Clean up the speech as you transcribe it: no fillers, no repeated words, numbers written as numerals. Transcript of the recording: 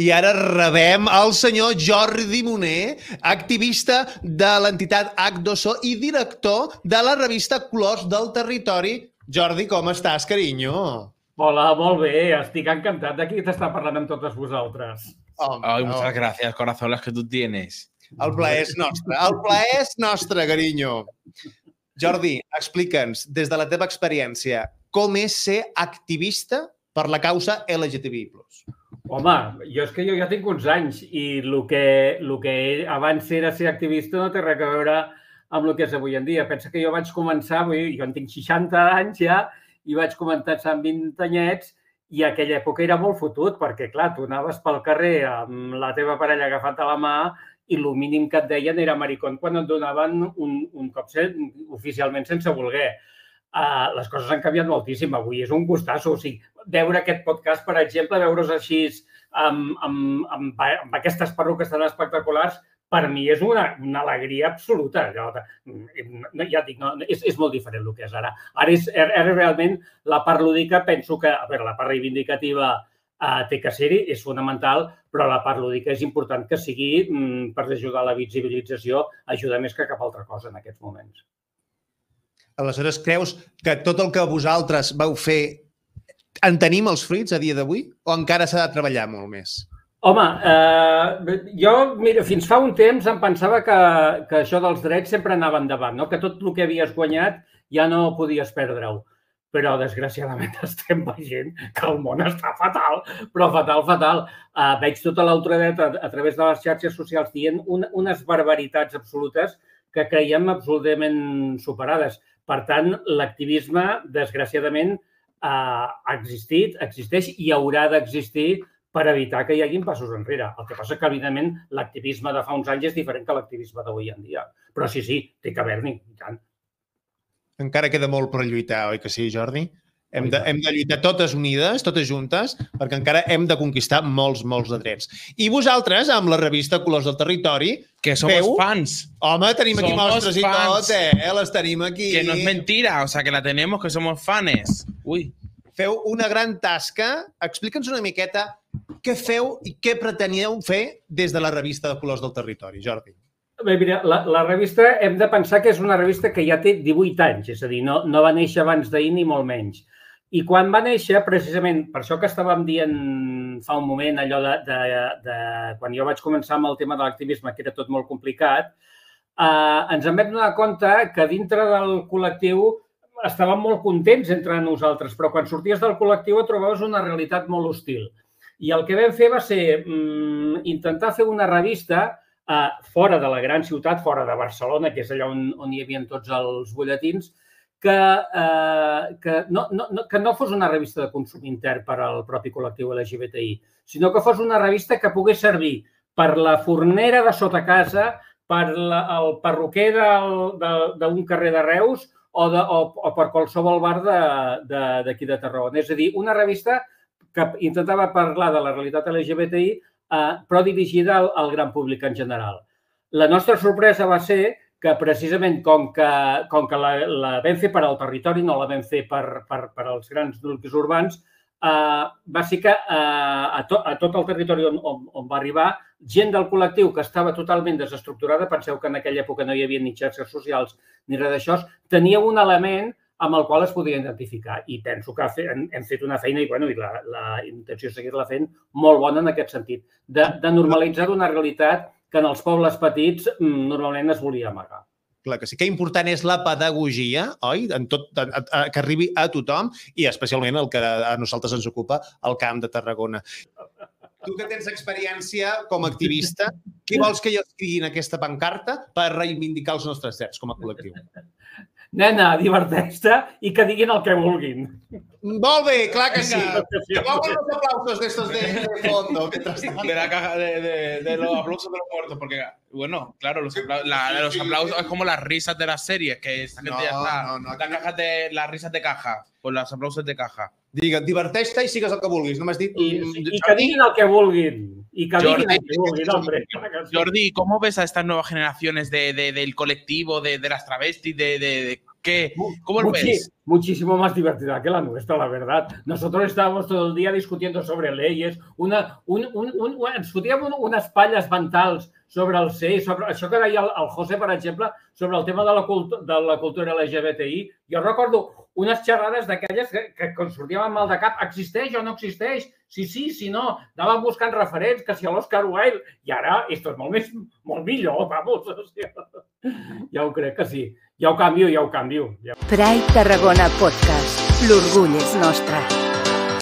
I ara rebem el senyor Jordi Monné, activista de l'entitat H2O i director de la revista Colors del Territori. Jordi, com estàs, carinyo? Hola, molt bé. Estic encantat de qui t'està parlant amb totes vosaltres. Ai, moltes gràcies, corazón, les que tu tienes. El plaer és nostre. El plaer és nostre, carinyo. Jordi, explica'ns, des de la teva experiència, com és ser activista per la causa LGTBI+. Home, jo és que jo ja tinc uns anys i el que abans era ser activista no té res a veure amb el que és avui en dia. Pensa que jo vaig començar, jo en tinc 60 anys ja, i vaig començar amb 20 anyets i a aquella època era molt fotut perquè, clar, tu anaves pel carrer amb la teva parella agafat a la mà i el mínim que et deien era maricón quan et donaven un copset oficialment sense voler. Les coses han canviat moltíssim. Avui és un gustasso. O sigui, veure aquest podcast, per exemple, veure's així amb aquestes perruques tan espectaculars, per mi és una alegria absoluta. Ja dic, és molt diferent el que és ara. Ara és realment la part lúdica, penso que la part reivindicativa té que ser-hi, és fonamental, però la part lúdica és important que sigui per ajudar a la visibilització, ajuda més que cap altra cosa en aquests moments. Aleshores, creus que tot el que vosaltres vau fer en tenim els fruits a dia d'avui o encara s'ha de treballar molt més? Home, jo, mira, fins fa un temps em pensava que això dels drets sempre anava endavant, que tot el que havies guanyat ja no podies perdre-ho. Però, desgraciadament, estem veient que el món està fatal, però fatal, fatal. Veig tota l'ultradreta a través de les xarxes socials dient unes barbaritats absolutes que creiem absolutament superades. Per tant, l'activisme, desgraciadament, ha existit, existeix i haurà d'existir per evitar que hi haguin passos enrere. El que passa és que, evidentment, l'activisme de fa uns anys és diferent que l'activisme d'avui en dia. Però sí, té que haver-n'hi, i tant. Encara queda molt per lluitar, oi que sí, Jordi? Hem de lluitar totes unides, totes juntes, perquè encara hem de conquistar molts de drets. I vosaltres, amb la revista Colors del Territori... Que som els fans. Home, tenim aquí mostres i tot, les tenim aquí. Que no és mentira, o sea, que la tenemos, que somos fans. Ui. Feu una gran tasca. Explica'ns una miqueta què feu i què preteníeu fer des de la revista de Colors del Territori, Jordi. Bé, mira, la revista hem de pensar que és una revista que ja té 18 anys, és a dir, no va néixer abans d'ahir ni molt menys. I quan va néixer, precisament, per això que estàvem dient fa un moment, allò de quan jo vaig començar amb el tema de l'activisme, que era tot molt complicat, ens hem d'adonar compte que dintre del col·lectiu estàvem molt contents entre nosaltres, però quan sorties del col·lectiu et trobaves una realitat molt hostil. I el que vam fer va ser intentar fer una revista fora de la gran ciutat, fora de Barcelona, que és allà on hi havia tots els butlletins, que no fos una revista de consum intern per al propi col·lectiu LGBTI, sinó que fos una revista que pogués servir per la fornera de sota casa, per el perruquer d'un carrer de Reus o per qualsevol bar d'aquí de Tarragona. És a dir, una revista que intentava parlar de la realitat LGBTI però dirigida al gran públic en general. La nostra sorpresa va ser que, precisament, com que la vam fer per al territori, no la vam fer per als grans nuclis urbans, va ser que a tot el territori on va arribar, gent del col·lectiu que estava totalment desestructurada, penseu que en aquella època no hi havia ni xarxes socials ni res d'això, tenia un element amb el qual es podia identificar. I penso que hem fet una feina, i la intenció és seguir-la fent, molt bona en aquest sentit, de normalitzar una realitat que en els pobles petits normalment es volia amagar. Clar que sí. Que important és la pedagogia, oi? Que arribi a tothom i especialment el que a nosaltres ens ocupa, el Camp de Tarragona. Tu que tens experiència com a activista, què vols que jo escrigui en aquesta pancarta per reivindicar els nostres drets com a col·lectiu? Nena, diverteix-te i que diguin el que vulguin. Molt bé, clar que sí. Que volen els aplausos d'estos de fondo. De la caja de los aplausos de los muertos, porque, bueno, claro, los aplausos es como las risas de las series, que esta gente ya está, las risas de caja, o los aplausos de caja. Digue'm, diverteix-te i sigues el que vulguis, no m'has dit... I que diguin el que vulguin. Y Jordi, ¿cómo ves a estas nuevas generaciones del colectivo, de las travestis, ¿Cómo lo ves? Muchísimo más divertida que la nuestra, la verdad. Nosotros estábamos todo el día discutiendo sobre leyes, discutíem unes palles mentals sobre el ser, sobre això que deia el José, per exemple, sobre el tema de la cultura LGBTI. Jo recordo unes xerrades d'aquelles que quan sortíem amb mal de cap, existeix o no existeix, si sí, si no, anàvem buscant referents, que si a l'Oscar Wilde, i ara, esto és molt millor, vamos, o sigui, ja ho crec que sí. Ja ho canvio. Pride Tarragona Podcast. L'orgull és nostre.